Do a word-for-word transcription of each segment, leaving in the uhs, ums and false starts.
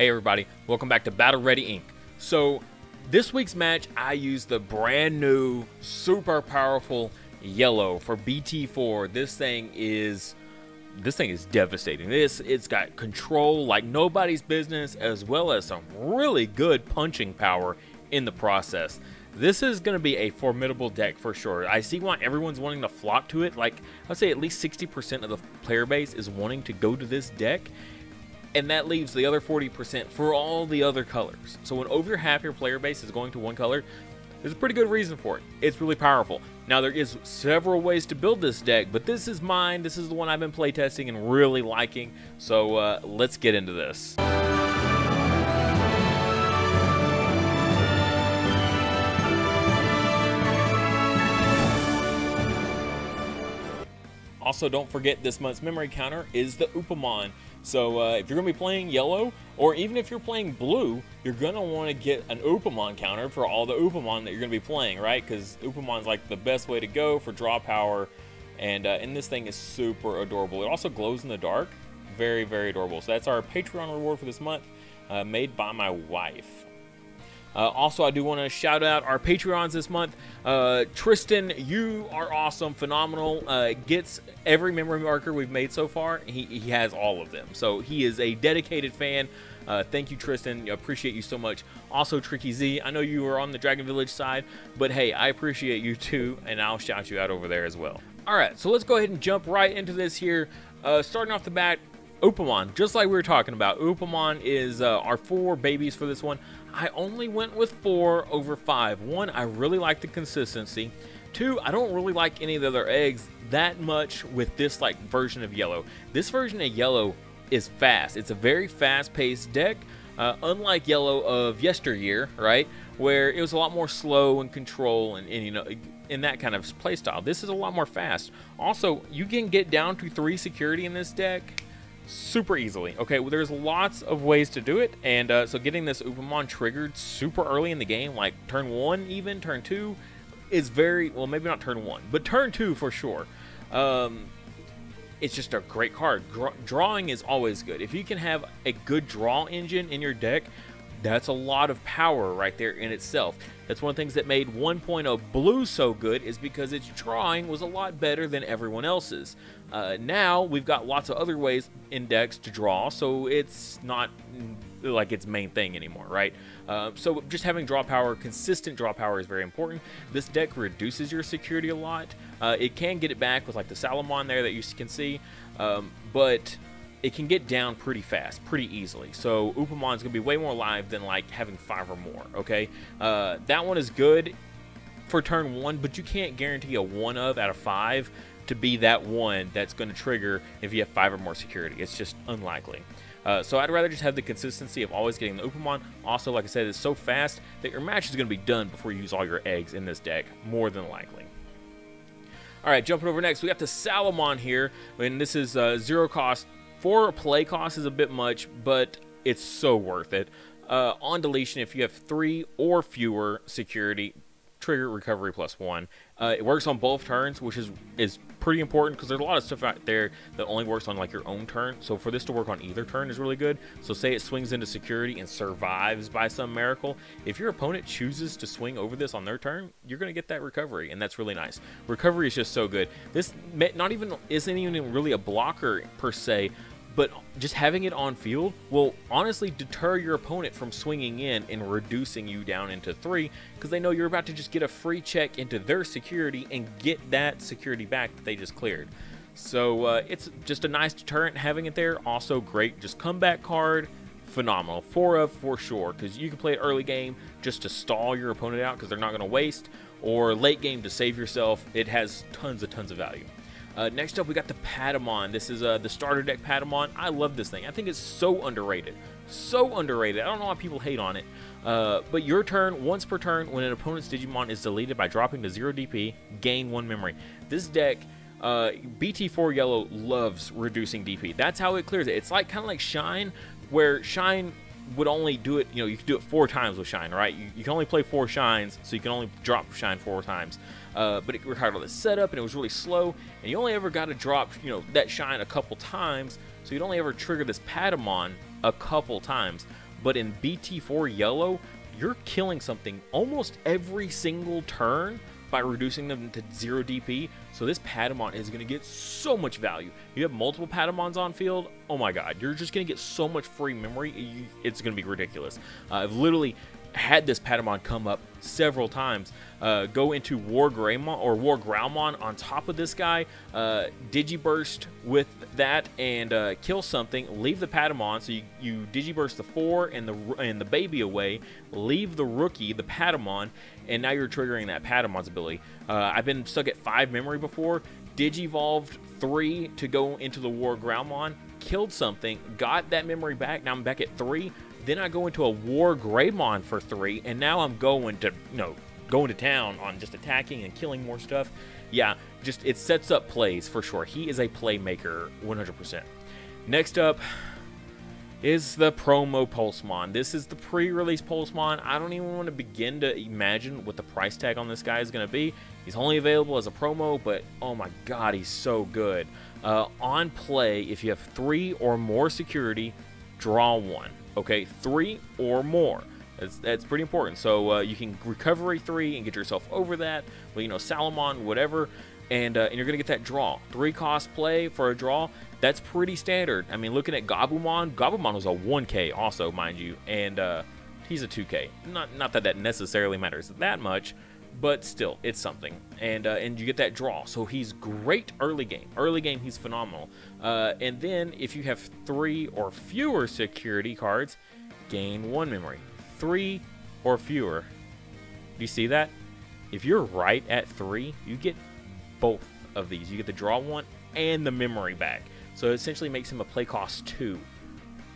Hey everybody, welcome back to Battle Ready Incorporated. So this week's match, I used the brand new, super powerful yellow for B T four. This thing is, this thing is devastating. This, it's got control like nobody's business, as well as some really good punching power in the process. This is going to be a formidable deck for sure. I see why everyone's wanting to flock to it. Like, I'd say at least sixty percent of the player base is wanting to go to this deck. And that leaves the other forty percent for all the other colors. So when over half your player base is going to one color, there's a pretty good reason for it. It's really powerful. Now there is several ways to build this deck, but this is mine. This is the one I've been playtesting and really liking. So uh, let's get into this. Also, don't forget this month's memory counter is the Upamon. So uh, if you're going to be playing yellow, or even if you're playing blue, you're going to want to get an Upamon counter for all the Upamon that you're going to be playing, right? Because Upamon's like the best way to go for draw power, and, uh, and this thing is super adorable. It also glows in the dark. Very, very adorable. So that's our Patreon reward for this month, uh, made by my wife. Uh, also, I do want to shout out our Patreons this month. Uh, Tristan, you are awesome, phenomenal. Uh, gets every memory marker we've made so far. He, he has all of them. So he is a dedicated fan. Uh, thank you, Tristan. Appreciate you so much. Also, Tricky Z, I know you were on the Dragon Village side, but hey, I appreciate you too, and I'll shout you out over there as well. All right, so let's go ahead and jump right into this here. Uh, starting off the bat, Upamon, just like we were talking about. Upamon is uh, our four babies for this one. I only went with four over five. One, I really like the consistency. Two, I don't really like any of the other eggs that much with this like version of yellow. This version of yellow is fast. It's a very fast-paced deck, uh, unlike yellow of yesteryear, right? Where it was a lot more slow and control and, and you know, in that kind of play style. This is a lot more fast. Also, you can get down to three security in this deck super easily. Okay, well, there's lots of ways to do it, and uh, so getting this Upamon triggered super early in the game, like turn one, even turn two, is very, well, maybe not turn one, but turn two for sure. Um, it's just a great card. Dra drawing is always good. If you can have a good draw engine in your deck, that's a lot of power right there in itself. That's one of the things that made one point oh blue so good, is because its drawing was a lot better than everyone else's. Uh, now we've got lots of other ways in decks to draw, so it's not like its main thing anymore, right? Uh, so just having draw power, consistent draw power, is very important. This deck reduces your security a lot. Uh, it can get it back with like the Salamon there that you can see, um, but it can get down pretty fast, pretty easily. So Upamon is going to be way more live than like having five or more, okay? Uh, that one is good for turn one, but you can't guarantee a one of out of five to be that one that's going to trigger if you have five or more security. It's just unlikely. Uh, so I'd rather just have the consistency of always getting the Upamon. Also, like I said, it's so fast that your match is going to be done before you use all your eggs in this deck, more than likely. All right, jumping over next, we got the Salamon here, and this is uh, zero cost. Four play cost is a bit much, but it's so worth it. Uh, on deletion, if you have three or fewer security, trigger recovery plus one. Uh, it works on both turns, which is is pretty important, because there's a lot of stuff out there that only works on like your own turn. So for this to work on either turn is really good. So say it swings into security and survives by some miracle. If your opponent chooses to swing over this on their turn, you're going to get that recovery, and that's really nice. Recovery is just so good. This not even isn't even really a blocker per se, but just having it on field will honestly deter your opponent from swinging in and reducing you down into three, because they know you're about to just get a free check into their security and get that security back that they just cleared. So uh, it's just a nice deterrent having it there. Also great just comeback card, phenomenal. Four of for sure, because you can play it early game just to stall your opponent out because they're not going to waste, or late game to save yourself. It has tons and tons of value. Uh, next up, we got the Patamon. This is uh, the starter deck Patamon. I love this thing. I think it's so underrated. So underrated. I don't know why people hate on it. Uh, but your turn, once per turn, when an opponent's Digimon is deleted by dropping to zero D P, gain one memory. This deck, uh, B T four Yellow loves reducing D P. That's how it clears it. It's like kind of like Shine, where Shine would only do it, you know, you could do it four times with Shine, right? You, you can only play four Shines, so you can only drop Shine four times. Uh, but it required all this setup, and it was really slow, and you only ever got to drop, you know, that Shine a couple times, so you'd only ever trigger this Patamon a couple times. but in B T four yellow, you're killing something almost every single turn by reducing them to zero D P, so this Patamon is going to get so much value. You have multiple Patamons on field, oh my god, you're just going to get so much free memory, it's going to be ridiculous. Uh, I've literally had this Patamon come up several times. Uh, go into WarGreymon or War Groundmon on top of this guy, uh, Digiburst with that, and uh, kill something. Leave the Patamon, so you, you Digiburst the four and the and the baby away. Leave the rookie, the Patamon, and now you're triggering that Patamon's ability. Uh, I've been stuck at five memory before. Digivolved three to go into the War Groundmon, killed something, got that memory back. Now I'm back at three. Then I go into a WarGreymon for three, and now I'm going to, you know, going to town on just attacking and killing more stuff. Yeah, just it sets up plays for sure. He is a playmaker, one hundred percent. Next up is the promo Pulsemon. This is the pre-release Pulsemon. I don't even want to begin to imagine what the price tag on this guy is going to be. He's only available as a promo, but oh my god, he's so good. Uh, on play, if you have three or more security, draw one. Okay, three or more. That's, that's pretty important. So uh, you can recover a three and get yourself over that. Well, you know, Salamon, whatever. And, uh, and you're going to get that draw. Three cost play for a draw. That's pretty standard. I mean, looking at Gabumon. Gabumon was a one K also, mind you. And uh, he's a two K. Not, not that that necessarily matters that much. But still, it's something. And uh, and you get that draw. So he's great early game. Early game, he's phenomenal. Uh, and then if you have three or fewer security cards, gain one memory. Three or fewer. Do you see that? If you're right at three, you get both of these. You get the draw one and the memory back. So it essentially makes him a play cost two.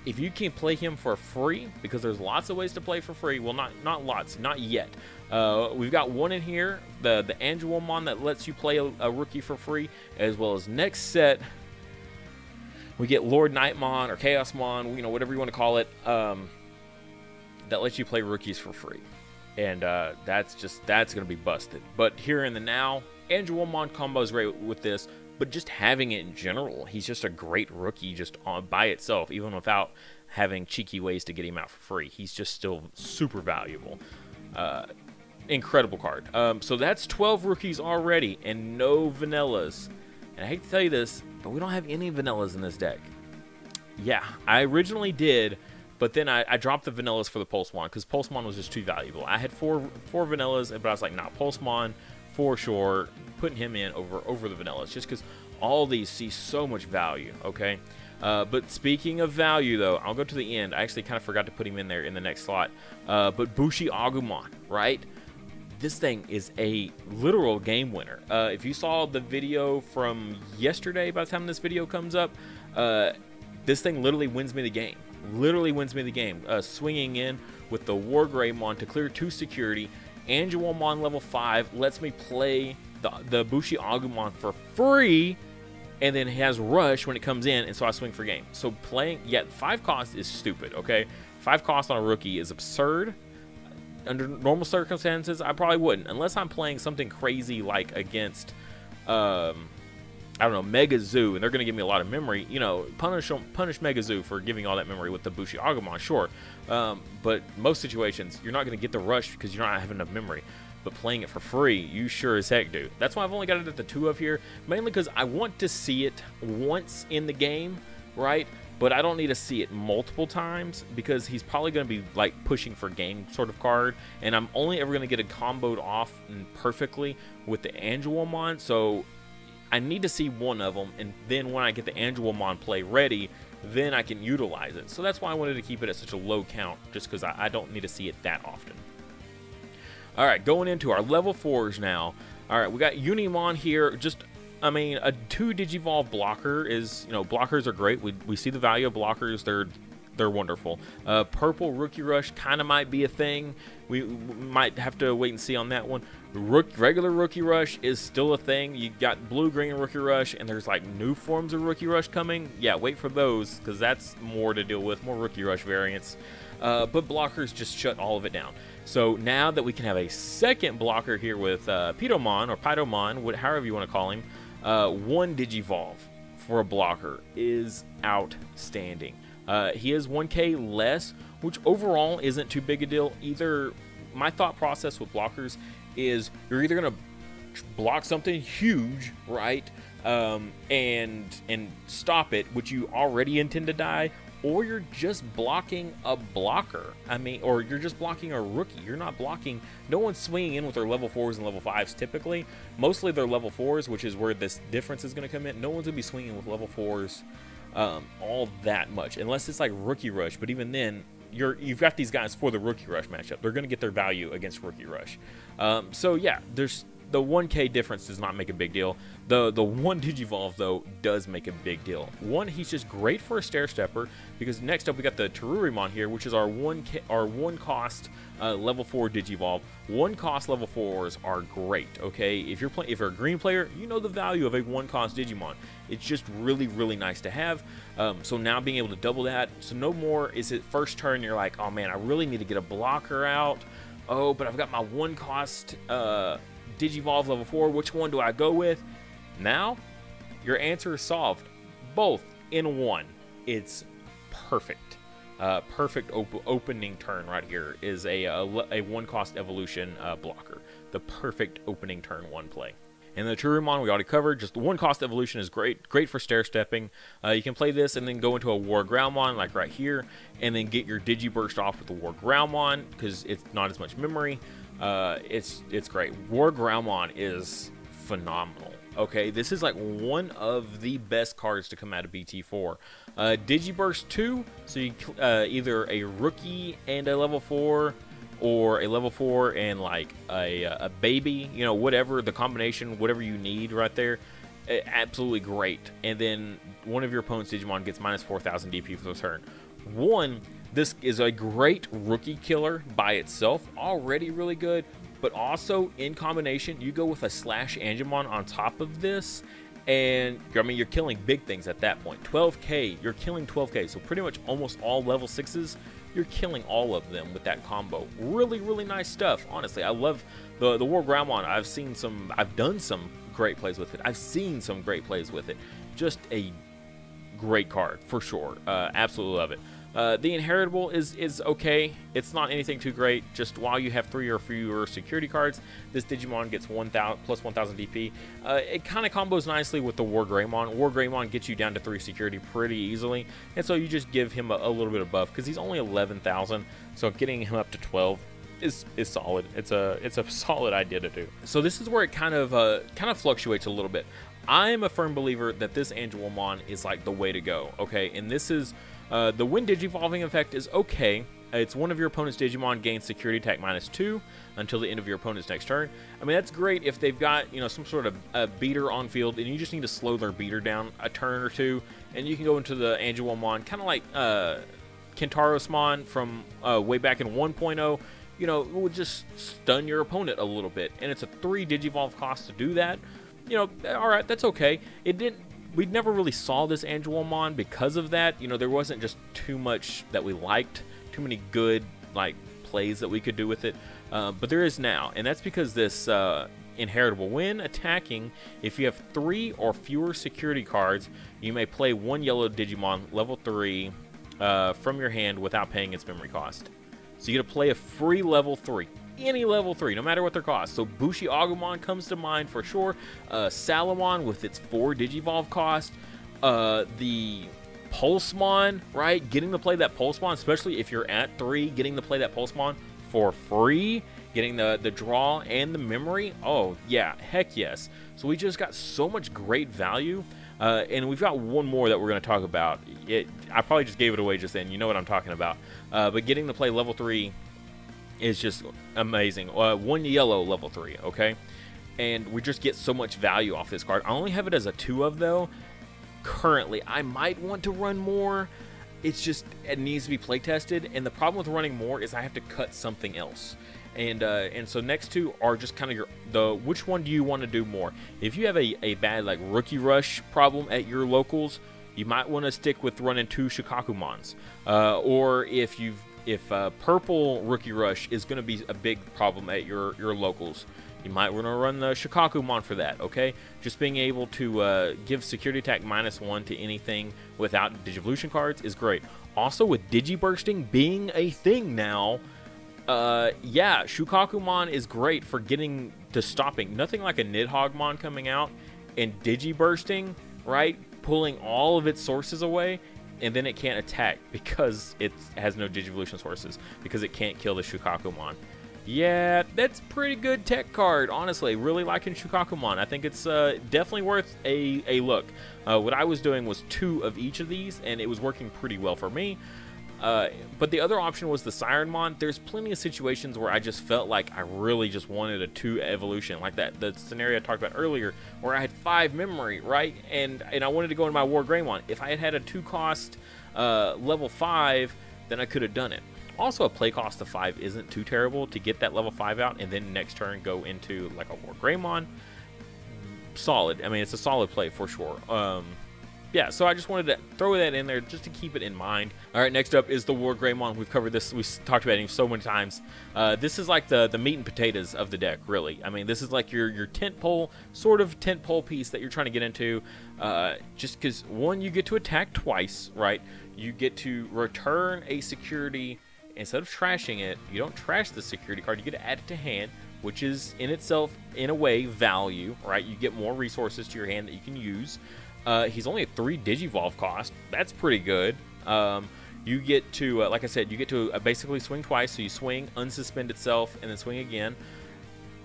If you can play him for free, because there's lots of ways to play for free. Well, not not lots, not yet. Uh, we've got one in here, the, the Angewomon that lets you play a, a rookie for free, as well as next set, we get Lord Nightmon or Chaosmon, you know, whatever you want to call it, um, that lets you play rookies for free. And uh, that's just, that's going to be busted. But here in the now, Angewomon combos great with this. But just having it in general, he's just a great rookie just on by itself, even without having cheeky ways to get him out for free. He's just still super valuable. Uh, incredible card. Um, so that's twelve rookies already and no vanillas. And I hate to tell you this, but we don't have any vanillas in this deck. Yeah, I originally did, but then I, I dropped the vanillas for the Pulsemon because Pulsemon was just too valuable. I had four, four vanillas, but I was like, nah, Pulsemon for sure, putting him in over over the vanillas just because all these see so much value. Okay, uh, but speaking of value though, I'll go to the end. I actually kind of forgot to put him in there in the next slot, uh, but Bushi Agumon, right? This thing is a literal game winner. Uh, if you saw the video from yesterday, by the time this video comes up, uh, this thing literally wins me the game. Literally wins me the game. Uh, swinging in with the WarGreymon to clear two security. Angewomon level five lets me play the, the Bushi Agumon for free, and then he has Rush when it comes in, and so I swing for game. So playing, yeah, five cost is stupid, okay? Five cost on a rookie is absurd. Under normal circumstances, I probably wouldn't, unless I'm playing something crazy like against, um, I don't know, Mega Zoo, and they're going to give me a lot of memory. You know, punish punish Mega Zoo for giving all that memory with the Bushi Agumon, sure. Um, but most situations, you're not going to get the Rush because you're not having enough memory. But playing it for free, you sure as heck do. That's why I've only got it at the two of here, mainly because I want to see it once in the game, right? But I don't need to see it multiple times because he's probably going to be like pushing for game sort of card. And I'm only ever going to get it comboed off perfectly with the Angewomon. So I need to see one of them, and then when I get the Angelmon play ready, then I can utilize it. So that's why I wanted to keep it at such a low count, just because I, I don't need to see it that often. All right, going into our level fours now. All right, we got Unimon here. Just, I mean, a two Digivolve blocker is, you know, blockers are great. We, we see the value of blockers. They're They're wonderful. Uh, purple Rookie Rush kind of might be a thing. We, we might have to wait and see on that one. Rook, regular Rookie Rush is still a thing. You got blue, green Rookie Rush, and there's like new forms of Rookie Rush coming. Yeah, wait for those because that's more to deal with, more Rookie Rush variants. Uh, but blockers just shut all of it down. So now that we can have a second blocker here with uh, Piddomon or Piddomon, what, however you want to call him, uh, one Digivolve for a blocker is outstanding. Uh, he is one K less, which overall isn't too big a deal either. My thought process with blockers is you're either going to block something huge, right, um, and and stop it, which you already intend to die, or you're just blocking a blocker. I mean, or you're just blocking a rookie. You're not blocking. No one's swinging in with their level fours and level fives typically. Mostly their level fours, which is where this difference is going to come in. No one's going to be swinging with level fours um, all that much, unless it's like rookie rush. But even then, You're, you've got these guys for the Rookie Rush matchup. They're going to get their value against Rookie Rush. Um, so, yeah, there's the one K difference does not make a big deal. The the one Digivolve, though, does make a big deal. One, he's just great for a Stair-Stepper, because next up we got the Terriermon here, which is our one K, our one-cost uh, level four Digivolve. One-cost level fours are great, okay? If you're, play, if you're a green player, you know the value of a one-cost Digimon. It's just really, really nice to have. Um, so now being able to double that, so no more is it first turn you're like, oh, man, I really need to get a blocker out. Oh, but I've got my one-cost... Uh, Digivolve level four, which one do I go with? Now, your answer is solved. Both in one. It's perfect. Uh, perfect op opening turn right here is a, a, a one-cost evolution uh, blocker. The perfect opening turn one play. And the Terriermon we already covered. Just the one-cost evolution is great. Great for stair-stepping. Uh, you can play this and then go into a War Groundmon, like right here, and then get your Digiburst off with the War Groundmon, because it's not as much memory. Uh, it's it's great. War Groundmon is phenomenal. Okay, this is like one of the best cards to come out of B T four. Uh, Digiburst two, so you uh, either a rookie and a level four, or a level four and like a a baby, you know, whatever the combination, whatever you need right there. Absolutely great. And then one of your opponent's Digimon gets minus four thousand D P for the turn. One. This is a great rookie killer by itself, already really good, but also in combination, you go with a Slash Angemon on top of this, and I mean, you're killing big things at that point. twelve K, you're killing twelve K, so pretty much almost all level sixes, you're killing all of them with that combo. Really, really nice stuff, honestly. I love the, the War Groundmon. I've seen some, I've done some great plays with it. I've seen some great plays with it. Just a great card, for sure. Uh, absolutely love it. Uh, the Inheritable is is okay. It's not anything too great. Just while you have three or fewer security cards, this Digimon gets one thousand plus one thousand D P. Uh, it kind of combos nicely with the WarGreymon. WarGreymon gets you down to three security pretty easily, and so you just give him a, a little bit of buff because he's only eleven thousand. So getting him up to twelve is is solid. It's a it's a solid idea to do. So this is where it kind of uh, kind of fluctuates a little bit. I am a firm believer that this Angelmon is like the way to go. Okay, and this is. Uh, the Wind Digivolving effect is okay. It's one of your opponent's Digimon gains security attack minus two until the end of your opponent's next turn. I mean, that's great if they've got, you know, some sort of a beater on field and you just need to slow their beater down a turn or two, and you can go into the Angewomon, kind of like uh, Kentaurosmon from uh, way back in one point oh. You know, it will just stun your opponent a little bit, and it's a three Digivolve cost to do that. You know, all right, that's okay. It didn't. We never really saw this Angewomon because of that. You know, there wasn't just too much that we liked, too many good, like, plays that we could do with it. Uh, but there is now, and that's because this uh, Inheritable. When attacking, if you have three or fewer security cards, you may play one yellow Digimon, level three, uh, from your hand without paying its memory cost. So you get to play a free level three. Any level three, no matter what their cost. So Bushi Agumon comes to mind for sure. Uh, Salamon with its four Digivolve cost. Uh, the Pulsemon, right? Getting to play that Pulsemon, especially if you're at three, getting to play that Pulsemon for free, getting the, the draw and the memory. Oh, yeah, heck yes. So we just got so much great value. Uh, and we've got one more that we're going to talk about. It, I probably just gave it away just then. You know what I'm talking about. Uh, but getting to play level three is just amazing. Uh, one yellow level three, okay? And we just get so much value off this card. I only have it as a two of, though. Currently, I might want to run more. It's just, it needs to be play tested. And the problem with running more is I have to cut something else. And uh, and so next two are just kind of your, the, which one do you want to do more? If you have a, a bad, like, rookie rush problem at your locals, you might want to stick with running two Shakakumons. Uh, or if you've If uh, purple Rookie Rush is going to be a big problem at your, your locals, you might want to run the Shakkoumon for that, okay? Just being able to uh, give security attack minus one to anything without Digivolution cards is great. Also, with Digibursting being a thing now, uh, yeah, Shukakumon is great for getting to stopping. Nothing like a Nidhoggmon coming out and Digibursting, right? Pulling all of its sources away, and then it can't attack because it has no Digivolution sources, because it can't kill the Shukakumon. Yeah, that's pretty good tech card, honestly. Really liking Shukakumon. I think it's uh, definitely worth a, a look. Uh, what I was doing was two of each of these, and it was working pretty well for me. Uh, but the other option was the Sirenmon. There's plenty of situations where I just felt like I really just wanted a two evolution, like that the scenario I talked about earlier, where I had five memory, right? And and I wanted to go into my WarGreymon. If I had had a two cost uh, level five, then I could have done it. Also, a play cost of five isn't too terrible to get that level five out, and then next turn go into like a WarGreymon. Solid. I mean, it's a solid play for sure. Um, yeah, so I just wanted to throw that in there just to keep it in mind. All right, next up is the WarGreymon. We've covered this. We've talked about him so many times. Uh, this is like the the meat and potatoes of the deck, really. I mean, this is like your your tent pole, sort of tent pole piece that you're trying to get into. Uh, just because, one, you get to attack twice, right? You get to return a security. Instead of trashing it, you don't trash the security card, you get to add it to hand, which is in itself, in a way, value, right? You get more resources to your hand that you can use. Uh, he's only at three Digivolve cost. That's pretty good. Um, you get to, uh, like I said, you get to uh, basically swing twice. So you swing, unsuspend itself, and then swing again.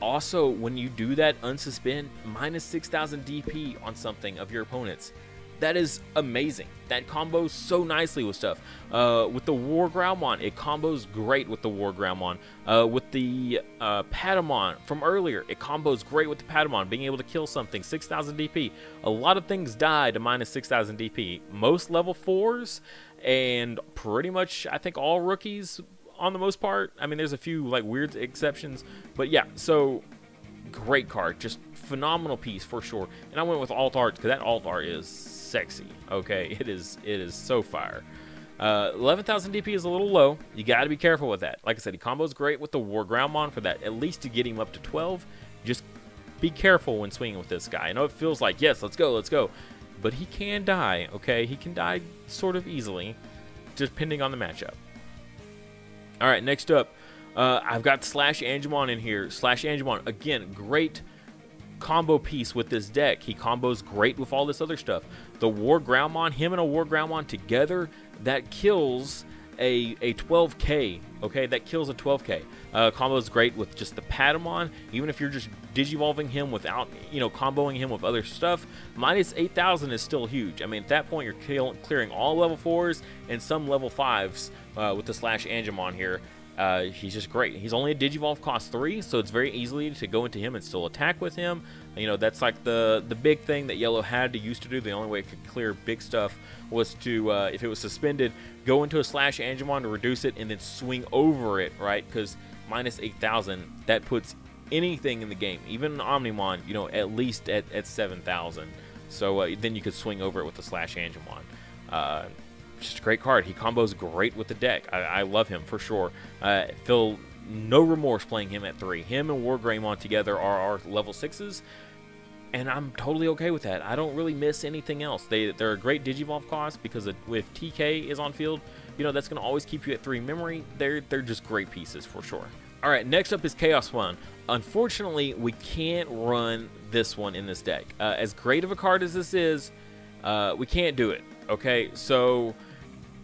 Also, when you do that, unsuspend, minus six thousand D P on something of your opponent's. That is amazing. That combos so nicely with stuff. Uh, with the War Groundmon, it combos great with the War Groundmon. Uh, with the uh, Patamon from earlier, it combos great with the Patamon. Being able to kill something, six thousand D P. A lot of things die to minus six thousand D P. Most level fours and pretty much, I think, all rookies on the most part. I mean, there's a few like weird exceptions. But yeah, so great card. Just phenomenal piece for sure. And I went with alt art because that alt art is sexy. Okay, it is it is so fire. uh, eleven thousand D P is a little low. You got to be careful with that. Like I said, he combos great with the War Groundmon for that, at least to get him up to twelve. Just be careful when swinging with this guy. I know it feels like, yes, let's go, let's go, but he can die. Okay, he can die sort of easily, depending on the matchup. All right, next up, uh, I've got Slash Angemon in here. Slash Angemon, again, great combo piece with this deck. He combos great with all this other stuff. The War Groundmon, him and a War Groundmon together, that kills a a twelve K. Okay, that kills a twelve K. Uh, combos great with just the Patamon. Even if you're just digivolving him without, you know, comboing him with other stuff, minus eight thousand is still huge. I mean, at that point, you're kill clearing all level fours and some level fives uh, with the Slash Angemon here. Uh, he's just great. He's only a Digivolve cost three, so it's very easy to go into him and still attack with him. You know, that's like the the big thing that Yellow had to used to do. The only way it could clear big stuff was to, uh, if it was suspended, go into a Slash Angemon to reduce it and then swing over it, right? Because minus eight thousand, that puts anything in the game, even an Omnimon, you know, at least at, at seven thousand. So uh, then you could swing over it with the Slash Angemon. Uh, Just a great card. He combos great with the deck. I, I love him for sure. Uh, feel no remorse playing him at three. Him and WarGreymon together are our level sixes, and I'm totally okay with that. I don't really miss anything else. They they're a great Digivolve cost because of, if T K is on field, you know that's gonna always keep you at three memory. They're they're just great pieces for sure. All right, next up is Chaosmon. Unfortunately, we can't run this one in this deck. Uh, as great of a card as this is, uh, we can't do it. Okay, so.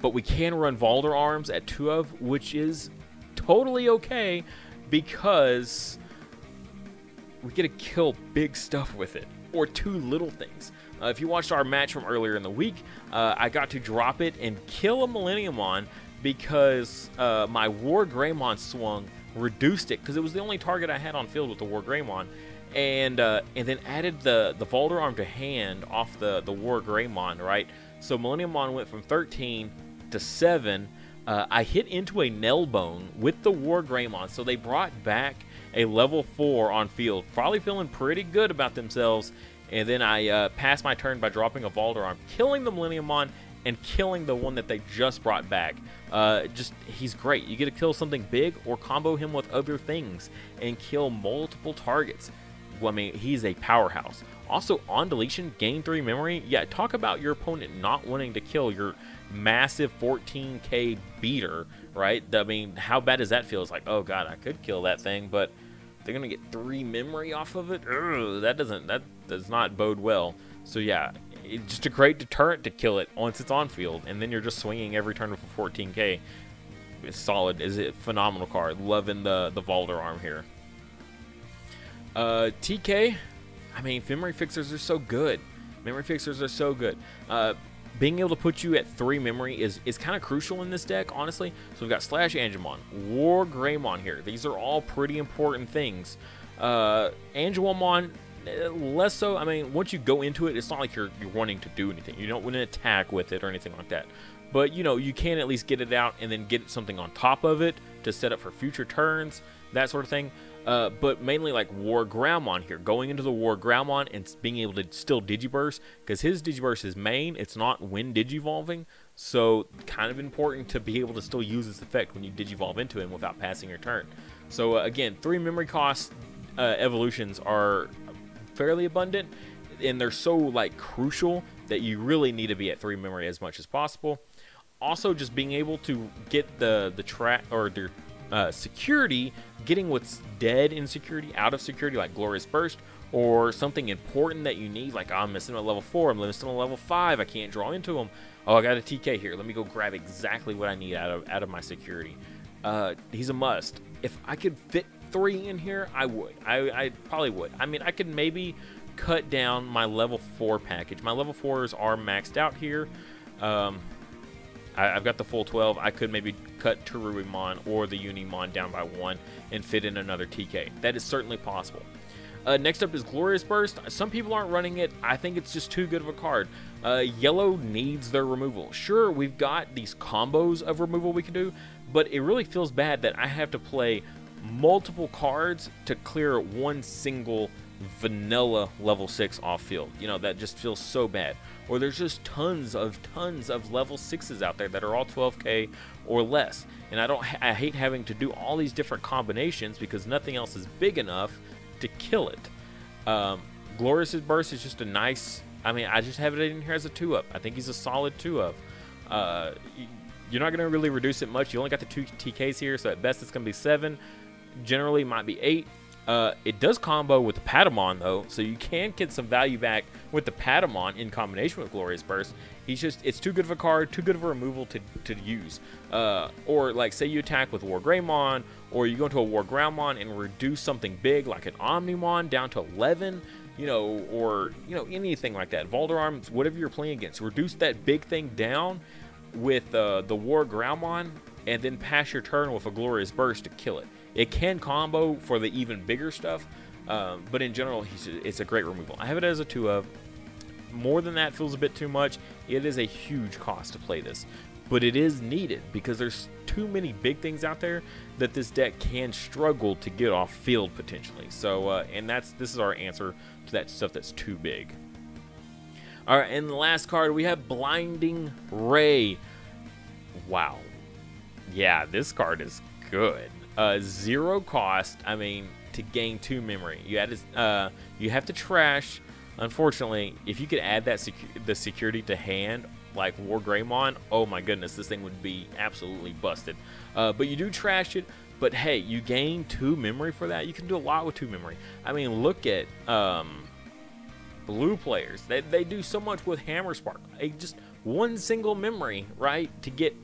But we can run Valdur Arms at two of, which is totally okay because we get to kill big stuff with it, or two little things. Uh, if you watched our match from earlier in the week, uh, I got to drop it and kill a Millennium Mon because uh, my WarGreymon swung, reduced it, because it was the only target I had on field with the WarGreymon, and uh, and then added the, the Valdur Arm to hand off the, the WarGreymon, right? So Millennium Mon went from thirteen to seven. Uh, I hit into a Nailbone with the WarGreymon, so they brought back a level four on field, probably feeling pretty good about themselves. And then I uh, passed my turn by dropping a Valdur Arm, killing the Millennium Mon and killing the one that they just brought back. Uh, just he's great. You get to kill something big or combo him with other things and kill multiple targets. well, I mean, he's a powerhouse. Also, on deletion, gain three memory. Yeah, talk about your opponent not wanting to kill your massive fourteen K beater, right? I mean, how bad does that feel? It's like, oh god, I could kill that thing, but they're gonna get three memory off of it. Ugh, that doesn't, that does not bode well. So yeah, it's just a great deterrent to kill it once it's on field, and then you're just swinging every turn for fourteen K. It's solid. Is it phenomenal card? Loving the the Valdur Arm here. Uh, T K. I mean, memory fixers are so good. Memory fixers are so good. Uh, being able to put you at three memory is, is kind of crucial in this deck, honestly. So we've got Slash Angemon, WarGreymon here. These are all pretty important things. Uh, Angewomon, less so. I mean, once you go into it, it's not like you're, you're wanting to do anything. You don't want to attack with it or anything like that. But, you know, you can at least get it out and then get something on top of it to set up for future turns, that sort of thing. Uh, but mainly like War Groundmon here, going into the War Groundmon and being able to still Digiburst, because his Digiburst is main, it's not when Digivolving, so kind of important to be able to still use this effect when you Digivolve into him without passing your turn. So uh, again, three memory cost uh, evolutions are fairly abundant, and they're so like crucial that you really need to be at three memory as much as possible. Also, just being able to get the the track or the Uh, security, getting what's dead in security out of security, like Glorious Burst, or something important that you need, like, oh, I'm missing a level four, I'm missing a level five, I can't draw into them. Oh, I got a T K here. Let me go grab exactly what I need out of out of my security. Uh, he's a must. If I could fit three in here, I would. I, I probably would. I mean, I could maybe cut down my level four package. My level fours are maxed out here. Um, I, I've got the full twelve. I could maybe cut Terriermon or the Unimon down by one and fit in another T K. That is certainly possible. Uh, next up is Glorious Burst. Some people aren't running it. I think it's just too good of a card. Uh, yellow needs their removal. Sure, we've got these combos of removal we can do, but it really feels bad that I have to play multiple cards to clear one single vanilla level six off field. You know, that just feels so bad. Or there's just tons of tons of level sixes out there that are all twelve K or less, and I don't I hate having to do all these different combinations because nothing else is big enough to kill it. um, Glorious Burst is just a nice, I mean, I just have it in here as a two up. I think he's a solid two up. Uh, you're not gonna really reduce it much. You only got the two T Ks here, so at best it's gonna be seven, generally might be eight. Uh, it does combo with the Patamon though, so you can get some value back with the Patamon in combination with Glorious Burst. He's just, it's too good of a card, too good of a removal to, to use. Uh, or like say you attack with WarGreymon, or you go into a War Groundmon and reduce something big like an Omnimon down to eleven, you know, or you know, anything like that. Valdur Arms, whatever you're playing against, reduce that big thing down with uh, the War Groundmon and then pass your turn with a Glorious Burst to kill it. It can combo for the even bigger stuff, um, but in general, he's, it's a great removal. I have it as a two of. More than that feels a bit too much. It is a huge cost to play this, but it is needed because there's too many big things out there that this deck can struggle to get off field potentially. So, uh, and that's this is our answer to that stuff that's too big. All right, and the last card, we have Blinding Ray. Wow. Yeah, this card is good. Uh, zero cost, I mean, to gain two memory. You add, uh, you have to trash. Unfortunately, if you could add that secu the security to hand, like WarGreymon, oh my goodness, this thing would be absolutely busted. Uh, but you do trash it, but hey, you gain two memory for that. You can do a lot with two memory. I mean, look at um, blue players. They, they do so much with Hammer Spark. Just one single memory, right, to get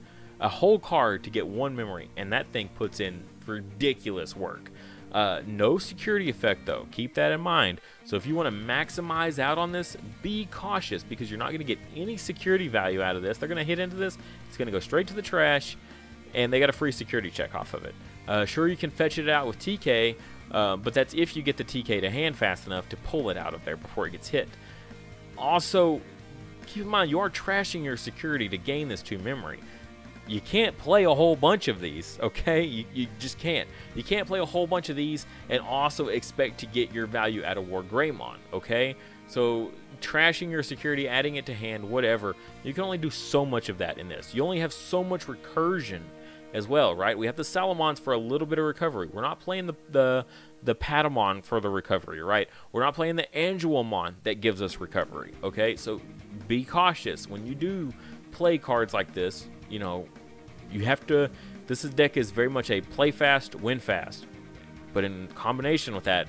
a whole card to get one memory, and that thing puts in ridiculous work. Uh, no security effect though, keep that in mind. So if you want to maximize out on this, be cautious because you're not going to get any security value out of this. They're going to hit into this, it's going to go straight to the trash, and they got a free security check off of it. Uh, sure, you can fetch it out with T K, uh, but that's if you get the T K to hand fast enough to pull it out of there before it gets hit. Also, keep in mind you are trashing your security to gain this two memory. You can't play a whole bunch of these, okay? You, you just can't. You can't play a whole bunch of these and also expect to get your value out of WarGreymon, okay? So trashing your security, adding it to hand, whatever, you can only do so much of that in this. You only have so much recursion as well, right? We have the Salamons for a little bit of recovery. We're not playing the the, the Patamon for the recovery, right? We're not playing the Angewomon that gives us recovery, okay? So be cautious. When you do play cards like this, you know, you have to... This deck is very much a play fast, win fast. But in combination with that,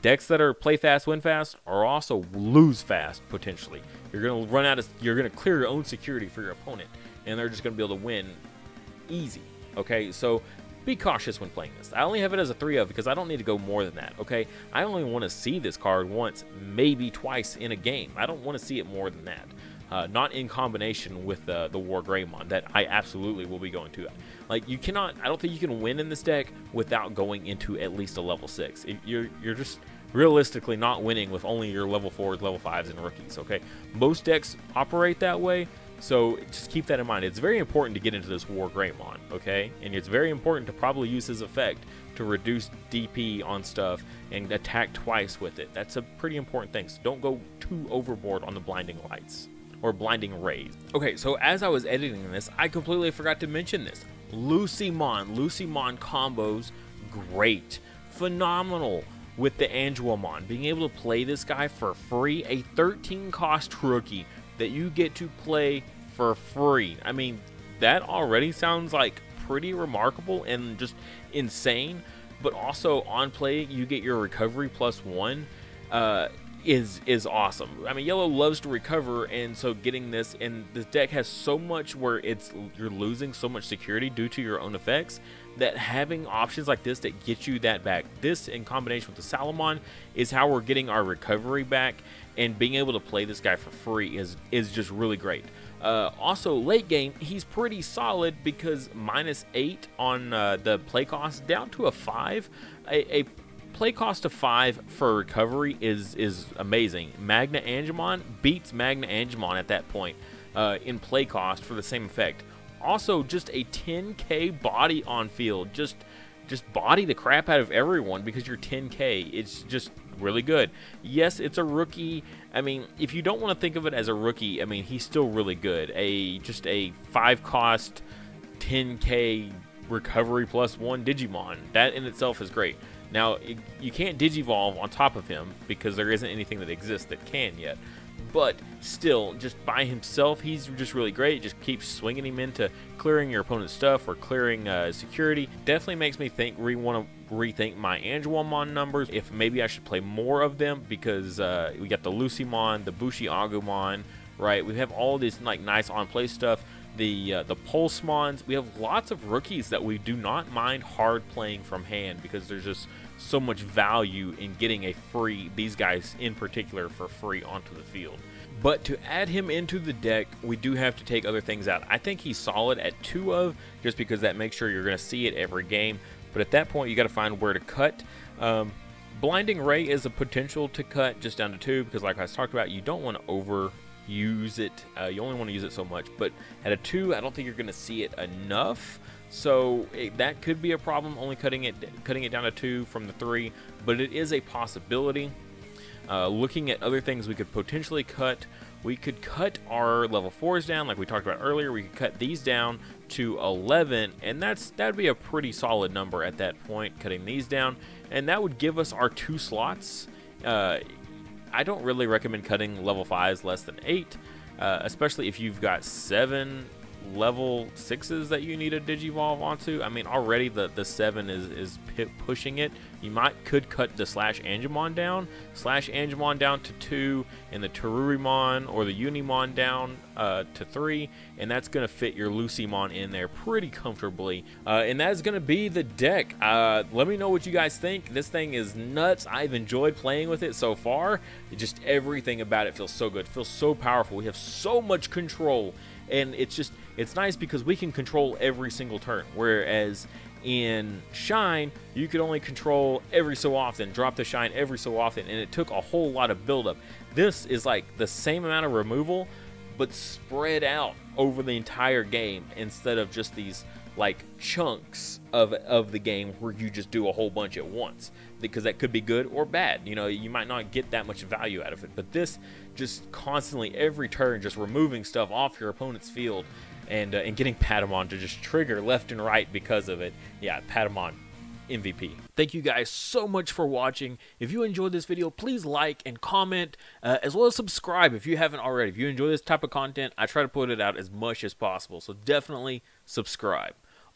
decks that are play fast, win fast are also lose fast, potentially. You're going to run out of... You're going to clear your own security for your opponent, and they're just going to be able to win easy, okay? So be cautious when playing this. I only have it as a three of because I don't need to go more than that, okay? I only want to see this card once, maybe twice in a game. I don't want to see it more than that. Uh, not in combination with uh, the WarGreymon that I absolutely will be going to. Like, you cannot... I don't think you can win in this deck without going into at least a level six. It, you're, you're just realistically not winning with only your level fours, level fives, and rookies, okay? Most decks operate that way, so just keep that in mind. It's very important to get into this WarGreymon, okay? And it's very important to probably use his effect to reduce D P on stuff and attack twice with it. That's a pretty important thing, so don't go too overboard on the blinding lights. Or blinding rays. Okay, so as I was editing this, I completely forgot to mention this. Lucemon, Lucemon combos, great, phenomenal with the Angewomon. Being able to play this guy for free, a thirteen cost rookie that you get to play for free. I mean, that already sounds like pretty remarkable and just insane. But also on play, you get your recovery plus one. Uh, is is awesome. I mean, yellow loves to recover, and so getting this, and this deck has so much where it's you're losing so much security due to your own effects, that having options like this that get you that back, this in combination with the Salamon, is how we're getting our recovery back, and being able to play this guy for free is is just really great. Uh, also, late game, he's pretty solid because minus eight on uh, the play cost down to a five. A, a play cost of five for recovery is is amazing. Magna Angemon beats Magna Angemon at that point uh, in play cost for the same effect. Also, just a ten K body on field. Just just body the crap out of everyone because you're ten K. It's just really good. Yes, it's a rookie. I mean, if you don't want to think of it as a rookie, I mean, he's still really good. A just a five cost ten K recovery plus one Digimon. That in itself is great. Now, you can't Digivolve on top of him because there isn't anything that exists that can yet. But still, just by himself, he's just really great. Just keep swinging him into clearing your opponent's stuff or clearing uh, security. Definitely makes me think re want to rethink my Angewomon numbers. If maybe I should play more of them because uh, we got the Lucemon, the Bushi Agumon, right? We have all this like nice on-play stuff. The uh, the Pulsemons. We have lots of rookies that we do not mind hard playing from hand because there's just so much value in getting a free, these guys in particular, for free onto the field. But to add him into the deck, we do have to take other things out. I think he's solid at two of just because that makes sure you're going to see it every game. But at that point, you got to find where to cut. Um, Blinding Ray is a potential to cut just down to two because, like I talked about, you don't want to over use it. Uh, you only want to use it so much, but at a two, I don't think you're going to see it enough, so it, that could be a problem, only cutting it cutting it down to two from the three, but it is a possibility. Uh, looking at other things we could potentially cut, we could cut our level fours down, like we talked about earlier. We could cut these down to eleven, and that's that'd be a pretty solid number at that point, cutting these down, and that would give us our two slots. uh, I don't really recommend cutting level fives less than eight, uh, especially if you've got seven level sixes that you need a Digivolve onto. I mean, already the, the seven is, is pushing it. You might could cut the Slash Angemon down, Slash Angemon down to two, and the Terriermon or the Unimon down uh, to three, and that's going to fit your Lucemon in there pretty comfortably. Uh, and that is going to be the deck. Uh, let me know what you guys think. This thing is nuts. I've enjoyed playing with it so far. It just everything about it feels so good. It feels so powerful. We have so much control, and it's just it's nice because we can control every single turn, whereas in Shine, you could only control every so often, drop the Shine every so often, and it took a whole lot of buildup. This is like the same amount of removal, but spread out over the entire game instead of just these like chunks of of the game where you just do a whole bunch at once, because that could be good or bad. You know, you might not get that much value out of it, but this just constantly every turn just removing stuff off your opponent's field and uh, and getting Patamon to just trigger left and right because of it. Yeah, Patamon M V P. Thank you guys so much for watching. If you enjoyed this video, please like and comment, uh, as well as subscribe if you haven't already. If you enjoy this type of content, I try to put it out as much as possible, so definitely subscribe.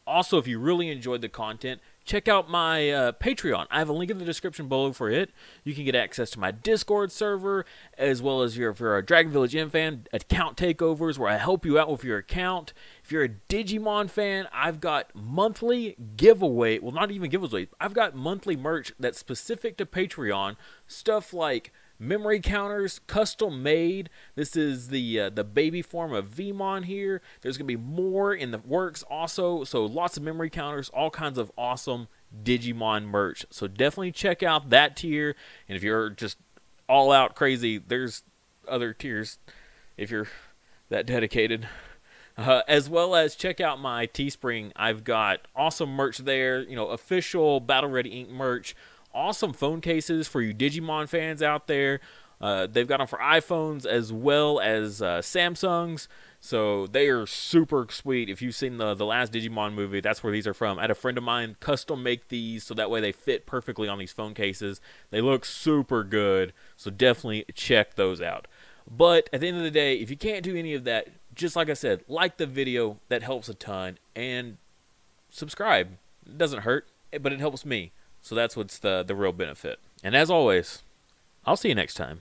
Also, if you really enjoyed the content, check out my uh, Patreon. I have a link in the description below for it. You can get access to my Discord server, as well as your, if you're a Dragon Village M fan, account takeovers where I help you out with your account. If you're a Digimon fan, I've got monthly giveaway, well, not even giveaways, I've got monthly merch that's specific to Patreon, stuff like memory counters, custom made. This is the uh, the baby form of Vmon here. There's gonna be more in the works also, so lots of memory counters, all kinds of awesome Digimon merch, so definitely check out that tier. And if you're just all out crazy, there's other tiers if you're that dedicated, uh, as well as check out my Teespring. I've got awesome merch there, you know, official Battle Ready Inc merch, awesome phone cases for you Digimon fans out there. Uh, they've got them for iPhones as well as uh, Samsungs, so they are super sweet. If you've seen the, the last Digimon movie, that's where these are from. I had a friend of mine custom make these, so that way they fit perfectly on these phone cases. They look super good, so definitely check those out. But at the end of the day, if you can't do any of that, just like I said, like the video, that helps a ton, and subscribe. It doesn't hurt, but it helps me. So that's what's the, the real benefit. And as always, I'll see you next time.